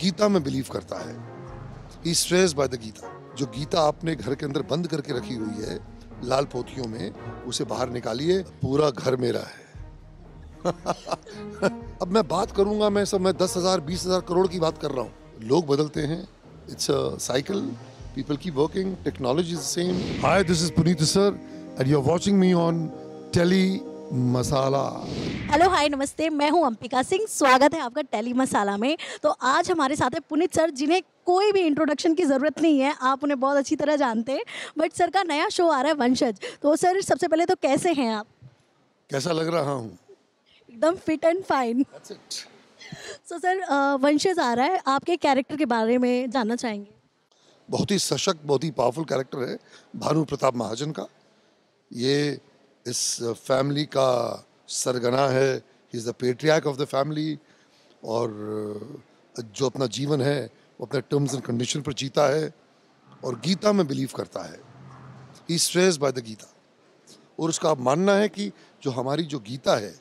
गीता में बिलीव करता है। He stressed by the Gita. जो गीता आपने घर के अंदर बंद करके रखी हुई है लाल पोथियों में, उसे बाहर निकालिए, पूरा घर मेरा है। अब मैं बात करूंगा, मैं 10,000-20,000 करोड़ की बात कर रहा हूँ। लोग बदलते हैं, it's a cycle, people keep working, technology is the same. Hi, this is Puneet Issar and you are watching me on tele Masala. Hello, hi, नमस्ते, मैं हूं अंबिका सिंह। स्वागत है आपका टेली मसाला में। तो आज हमारे साथ है पुनीत सर, जिन्हें कोई भी इंट्रोडक्शन की ज़रूरत नहीं है, आप उन्हें बहुत अच्छी तरह जानते हैं। बट सर का नया शो आ रहा है वंशज। तो सर, सबसे पहले तो कैसे हैं आप? कैसा लग रहा हूं? एकदम fit and fine. So sir, Vanshaj आ रहा है, आपके कैरेक्टर के बारे में जानना चाहेंगे। बहुत ही सशक्त, बहुत ही पावरफुल कैरेक्टर है भानु प्रताप महाजन का। ये इस फैमिली का सरगना है, he is the patriarch of the family, और जो अपना जीवन है वो अपने टर्म्स एंड कंडीशन पर जीता है और गीता में बिलीव करता है। He stressed by the Gita. और उसका आप मानना है कि जो हमारी जो गीता है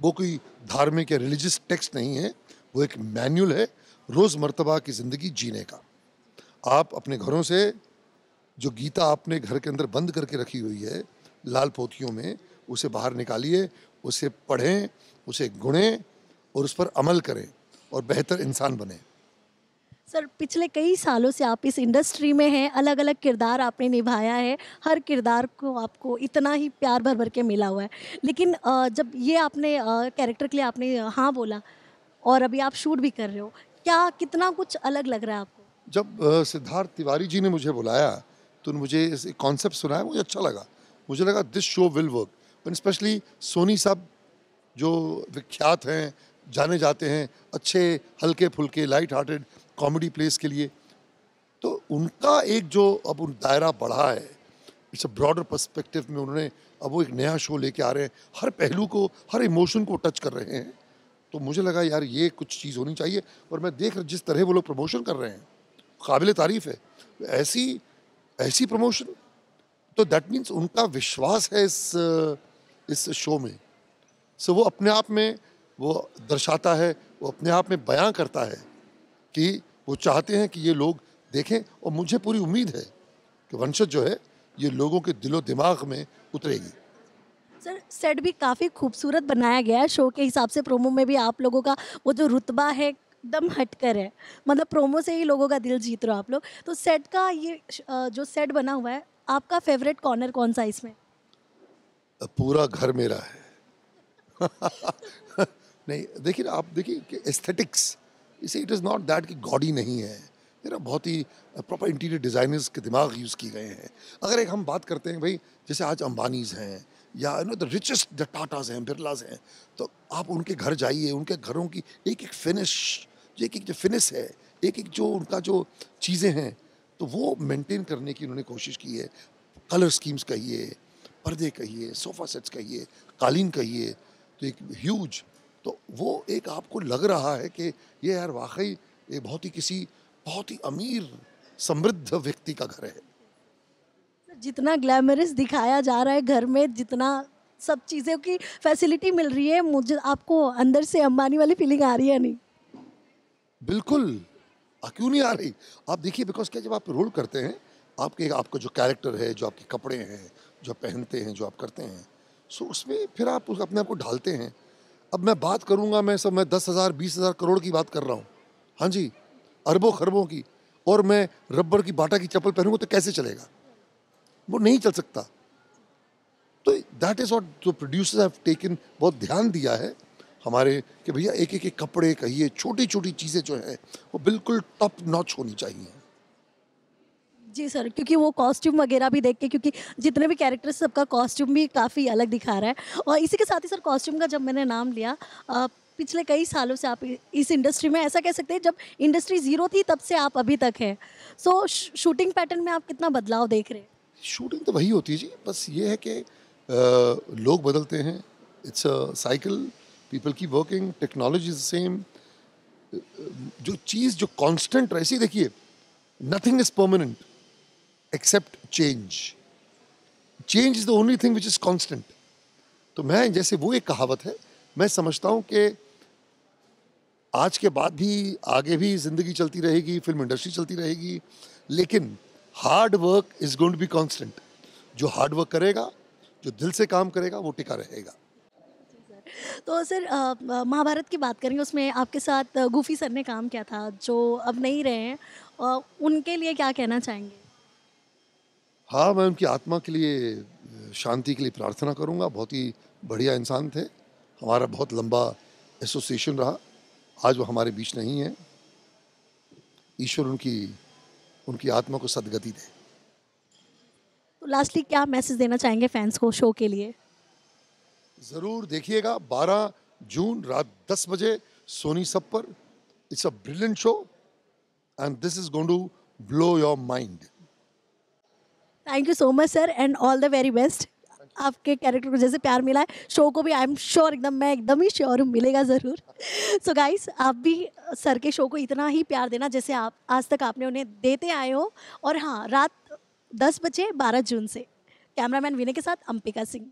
वो कोई धार्मिक या रिलीजियस टेक्स्ट नहीं है, वो एक मैन्यूल है रोज़मर्तबा की ज़िंदगी जीने का। आप अपने घरों से जो गीता आपने घर के अंदर बंद करके रखी हुई है लाल पोथियों में, उसे बाहर निकालिए, उसे पढ़ें, उसे गुणें और उस पर अमल करें और बेहतर इंसान बने। सर, पिछले कई सालों से आप इस इंडस्ट्री में हैं, अलग अलग किरदार आपने निभाया है, हर किरदार को आपको इतना ही प्यार भर भर के मिला हुआ है। लेकिन जब ये आपने कैरेक्टर के लिए आपने हाँ बोला और अभी आप शूट भी कर रहे हो, क्या कितना कुछ अलग लग रहा है आपको? जब सिद्धार्थ तिवारी जी ने मुझे बुलाया तो मुझे इस कॉन्सेप्ट सुनाया, मुझे अच्छा लगा, मुझे लगा this show will work. But specially Sony साहब जो विख्यात हैं, जाने जाते हैं अच्छे हल्के फुल्के लाइट हार्टेड कॉमेडी प्लेस के लिए, तो उनका एक जो अब उन दायरा बढ़ा है, इट्स अ ब्रॉडर पर्सपेक्टिव में उन्होंने अब वो एक नया शो लेके आ रहे हैं, हर पहलू को, हर इमोशन को टच कर रहे हैं। तो मुझे लगा यार ये कुछ चीज़ होनी चाहिए। और मैं देख रहा जिस तरह वो लोग प्रमोशन कर रहे हैं काबिल तारीफ़ है, ऐसी प्रमोशन। तो दैट मीन्स उनका विश्वास है इस शो में। सो वो अपने आप में वो दर्शाता है, वो अपने आप में बयां करता है कि वो चाहते हैं कि ये लोग देखें। और मुझे पूरी उम्मीद है कि वंशज जो है ये लोगों के दिलो दिमाग में उतरेगी। सर, सेट भी काफ़ी खूबसूरत बनाया गया है शो के हिसाब से। प्रोमो में भी आप लोगों का वो जो रुतबा है एकदम हटकर है, मतलब प्रोमो से ही लोगों का दिल जीत रहे हो आप लोग। तो सेट का ये जो सेट बना हुआ है, आपका फेवरेट कॉर्नर कौन सा इसमें? पूरा घर मेरा है। नहीं, देखिए आप, देखिए कि एस्थेटिक्स, इसे इट इज़ नॉट दैट कि गॉडी नहीं है, मेरा बहुत ही प्रॉपर इंटीरियर डिज़ाइनर्स के दिमाग यूज़ किए गए हैं। अगर एक हम बात करते हैं भाई, जैसे आज अंबानीज हैं या द रिचेस्ट द टाटाज हैं, बिरलाज हैं, तो आप उनके घर जाइए, उनके घरों की एक एक फिनिश, एक एक जो फिनिश है, एक एक जो उनका जो चीज़ें हैं, तो वो मेंटेन करने की उन्होंने कोशिश की है। कलर स्कीम्स कहिए, पर्दे कहिए, सोफ़ा सेट्स कहिए, कालीन कहिए, तो एक ह्यूज, तो वो एक आपको लग रहा है कि ये यार वाकई ये बहुत ही किसी बहुत ही अमीर समृद्ध व्यक्ति का घर है। जितना ग्लैमरस दिखाया जा रहा है घर में, जितना सब चीज़ों की फैसिलिटी मिल रही है, मुझे आपको अंदर से अंबानी वाली फीलिंग आ रही है? नहीं, बिल्कुल क्यों नहीं आ रही? आप देखिए, बिकॉज क्या, जब आप रोल करते हैं, आपके आपका जो कैरेक्टर है, जो आपके कपड़े हैं, जो आप पहनते हैं, जो आप करते हैं, सो उसमें फिर आप अपने आप को ढालते हैं। अब मैं बात करूंगा, मैं 10,000-20,000 करोड़ की बात कर रहा हूँ, हाँ जी, अरबों खरबों की। और मैं रबर की बाटा की चप्पल पहनूंगा तो कैसे चलेगा? वो नहीं चल सकता। तो दैट इज़ व्हाट जो प्रोड्यूसर्स हैव टेकन, बहुत ध्यान दिया है हमारे कि भैया एक एक कपड़े कहिए, छोटी छोटी चीज़ें जो हैं वो बिल्कुल टॉप नॉच होनी चाहिए। जी सर, क्योंकि वो कॉस्ट्यूम वगैरह भी देख के, क्योंकि जितने भी कैरेक्टर्स, सबका कॉस्ट्यूम भी काफ़ी अलग दिखा रहा है। और इसी के साथ ही सर, कॉस्ट्यूम का जब मैंने नाम लिया, पिछले कई सालों से आप इस इंडस्ट्री में, ऐसा कह सकते हैं जब इंडस्ट्री ज़ीरो थी तब से आप अभी तक हैं। सो शूटिंग पैटर्न में आप कितना बदलाव देख रहे हैं? शूटिंग तो वही होती है जी, बस ये है कि लोग बदलते हैं, it's a cycle, people keep working, technology is the same. जो चीज़ जो कांस्टेंट रहती, देखिए nothing is permanent except change, change is the only thing which is constant. तो मैं जैसे वो एक कहावत है, मैं समझता हूँ कि आज के बाद भी आगे भी ज़िंदगी चलती रहेगी, फिल्म इंडस्ट्री चलती रहेगी, लेकिन hard work is going to be constant. जो हार्ड वर्क करेगा, जो दिल से काम करेगा, वो टिका रहेगा। तो सर महाभारत की बात करेंगे, उसमें आपके साथ गूफी सर ने काम किया था जो अब नहीं रहे हैं, उनके लिए क्या कहना चाहेंगे? हाँ, मैं उनकी आत्मा के लिए, शांति के लिए प्रार्थना करूँगा। बहुत ही बढ़िया इंसान थे, हमारा बहुत लंबा एसोसिएशन रहा। आज वो हमारे बीच नहीं है। ईश्वर उनकी आत्मा को सद्गति दे। तो लास्टली क्या मैसेज देना चाहेंगे फैंस को शो के लिए? ज़रूर देखिएगा 12 जून रात 10 बजे सोनी सब पर। It's a brilliant show and this is going to blow your mind. Thank you so much sir and all the very best. आपके कैरेक्टर को जैसे प्यार मिला है, शो को भी आई एम श्योर, मैं एकदम ही श्योर हूँ मिलेगा ज़रूर। सो गाइस, आप भी सर के शो को इतना ही प्यार देना जैसे आप आज तक आपने उन्हें देते आए हो। और हाँ, रात 10 बजे 12 जून से। कैमरामैन विनय के साथ अंबिका सिंह।